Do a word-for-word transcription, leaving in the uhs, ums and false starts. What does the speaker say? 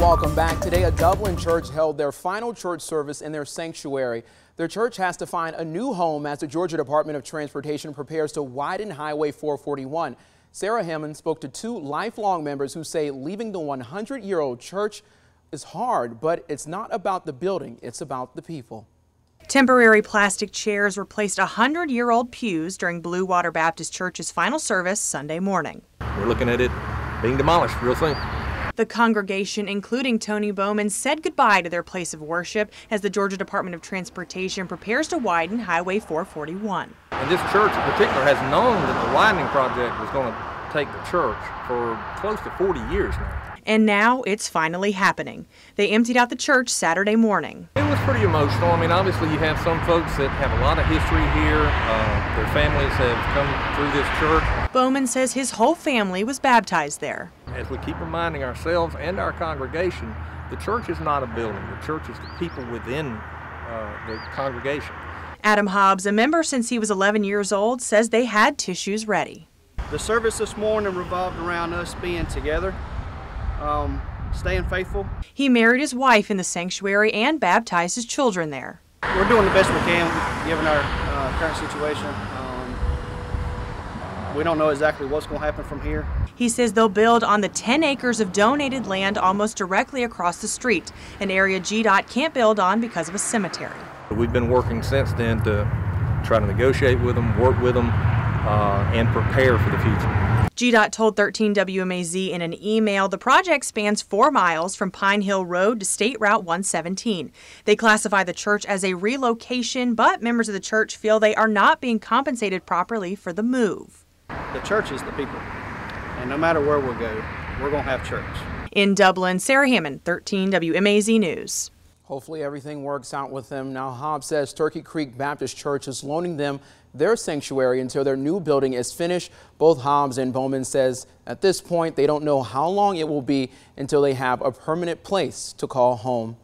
Welcome back. Today, a Dublin church held their final church service in their sanctuary. Their church has to find a new home as the Georgia Department of Transportation prepares to widen Highway four forty-one. Sarah Hammond spoke to two lifelong members who say leaving the one hundred year old church is hard, but it's not about the building, it's about the people. Temporary plastic chairs replaced one hundred year old pews during Blue Water Baptist Church's final service Sunday morning. We're looking at it being demolished real soon. The congregation, including Tony Bowman, said goodbye to their place of worship as the Georgia Department of Transportation prepares to widen Highway four forty-one. And this church in particular has known that the widening project was going to take the church for close to forty years now. And now it's finally happening. They emptied out the church Saturday morning. It was pretty emotional. I mean, obviously you have some folks that have a lot of history here. Uh, their families have come through this church. Bowman says his whole family was baptized there. As we keep reminding ourselves and our congregation, the church is not a building. The church is the people within uh, the congregation. Adam Hobbs, a member since he was eleven years old, says they had tissues ready. The service this morning revolved around us being together, um, staying faithful. He married his wife in the sanctuary and baptized his children there. We're doing the best we can given our uh, current situation. Um, we don't know exactly what's going to happen from here. He says they'll build on the ten acres of donated land almost directly across the street, an area G DOT can't build on because of a cemetery. We've been working since then to try to negotiate with them, work with them, uh, and prepare for the future. G DOT told thirteen W M A Z in an email the project spans four miles from Pine Hill Road to State Route one seventeen. They classify the church as a relocation, but members of the church feel they are not being compensated properly for the move. The church is the people, and no matter where we go, we're going to have church. In Dublin, Sarah Hammond, thirteen W M A Z News. Hopefully everything works out with them. Now Hobbs says Turkey Creek Baptist Church is loaning them their sanctuary until their new building is finished. Both Hobbs and Bowman says at this point they don't know how long it will be until they have a permanent place to call home.